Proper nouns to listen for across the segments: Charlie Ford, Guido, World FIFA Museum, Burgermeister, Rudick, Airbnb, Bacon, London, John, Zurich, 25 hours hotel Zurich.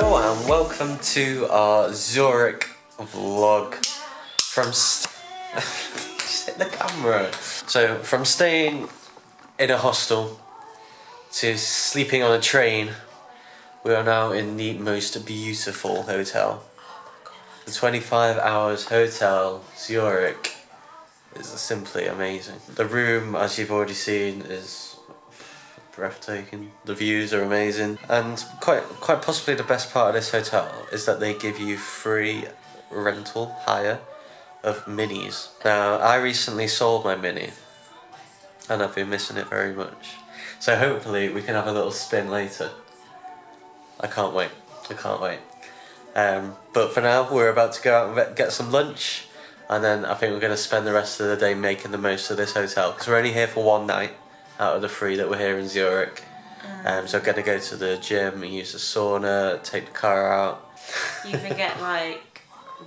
Hello and welcome to our Zurich vlog from the camera. So from staying in a hostel to sleeping on a train, we are now in the most beautiful hotel. The 25 hours hotel Zurich is simply amazing. The room, as you've already seen, is breathtaking. The views are amazing, and quite possibly the best part of this hotel is that they give you free rental hire of minis. Now, I recently sold my mini and I've been missing it very much, so hopefully we can have a little spin later. I can't wait. But for now, we're about to go out and get some lunch, and then I think we're going to spend the rest of the day making the most of this hotel, because we're only here for one night out of the three that were here in Zurich. So I'm going to go to the gym and use the sauna, take the car out. You can get like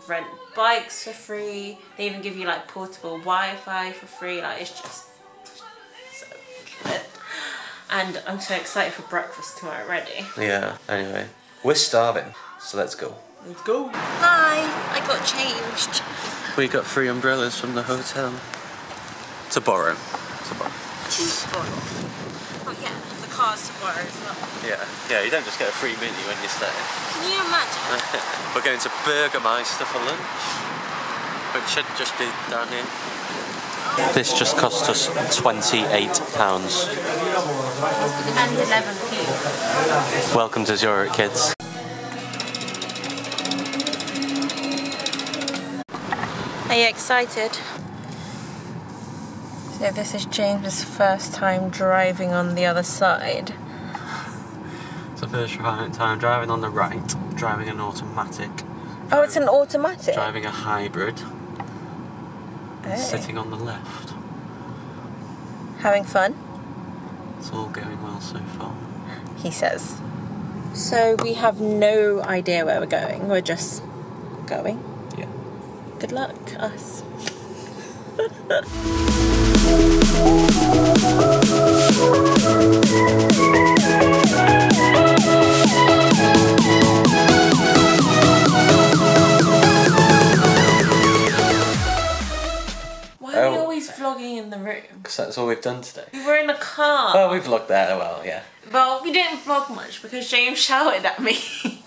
rent bikes for free. They even give you like portable Wi-Fi for free. Like, it's just so good. And I'm so excited for breakfast tomorrow already. Yeah, anyway, we're starving, so let's go. Let's go. Hi, I got changed. We got free umbrellas from the hotel. To borrow. Oh yeah, the car's to borrow as well. Yeah, you don't just get a free mini when you stay. Can you imagine? We're going to Burgermeister for lunch, which should just be down here. This just cost us £28. And 11p. Welcome to Zurich, kids. Are you excited? So this is James's first time driving on the other side. It's the first time driving on the right, driving an automatic. Oh, it's an automatic? Driving a hybrid. Oh. Sitting on the left. Having fun? It's all going well so far, he says. So we have no idea where we're going, we're just going. Yeah. Good luck, us. Why are we always vlogging in the room? Because that's all we've done today. We were in the car. Well, we vlogged there, well, yeah. Well, we didn't vlog much because James shouted at me.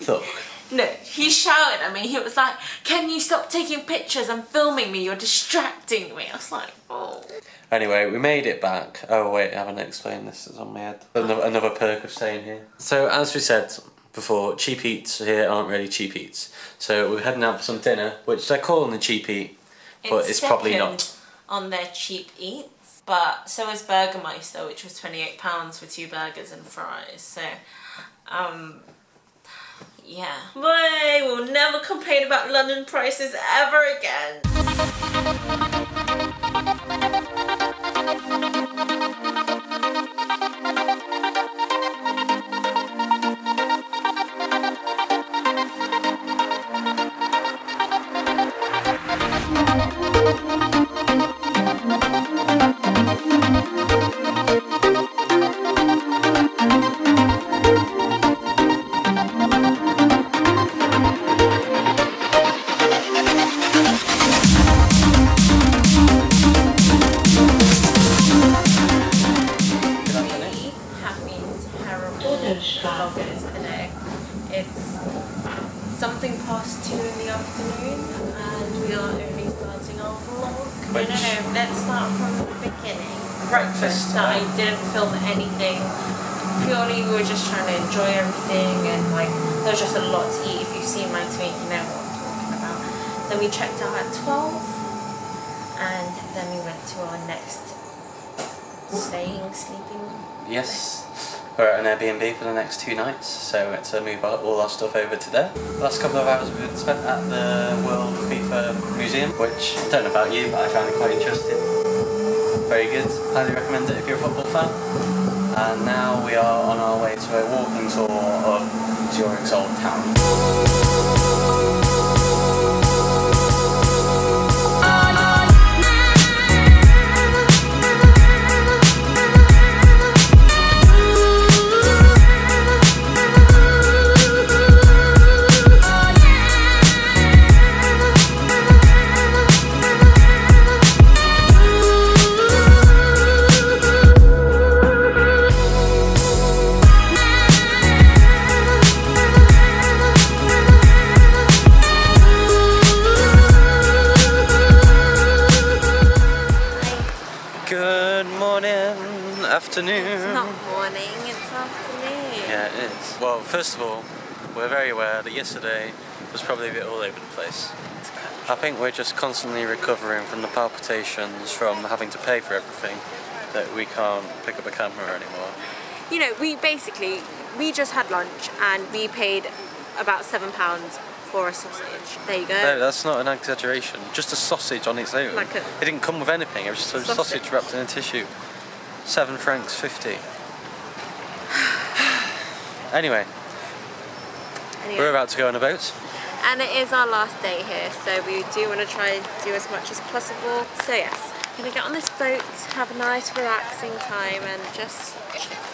Look. No, he shouted at me. He was like, "Can you stop taking pictures and filming me? You're distracting me." I was like, "Oh." Anyway, we made it back. Oh wait, I haven't explained this. It's on my head. Another perk of staying here. So as we said before, cheap eats here aren't really cheap eats. So we're heading out for some dinner, which they're calling the cheap eat, but it's probably not on their cheap eats. But so is Burgermeister, which was £28 for two burgers and fries. So, yeah. I will never complain about London prices ever again. Let's start from the beginning. Breakfast that I didn't film anything. Purely we were just trying to enjoy everything, and like there's just a lot to eat. If you've seen my tweet, you know what I'm talking about. Then we checked out at 12 and then we went to our next sleeping. Yes. We're at an Airbnb for the next two nights, so we had to move all our stuff over to there. The last couple of hours we've spent at the World FIFA Museum, which, I don't know about you, but I found it quite interesting. Very good. Highly recommend it if you're a football fan. And now we are on our way to a walking tour of Zurich's old town. afternoon. It's not morning, it's afternoon. Yeah, it is. Well, first of all, we're very aware that yesterday was probably a bit all over the place. I think we're just constantly recovering from the palpitations from having to pay for everything, that we can't pick up a camera anymore. You know, we just had lunch and we paid about £7 for a sausage. There you go. No, that's not an exaggeration. Just a sausage on its own. Like it didn't come with anything. It was just a sausage wrapped in a tissue. £7.50. Anyway, we're about to go on a boat. And it is our last day here, so we do want to try and do as much as possible. So yes, I'm going to get on this boat, have a nice relaxing time and just chill.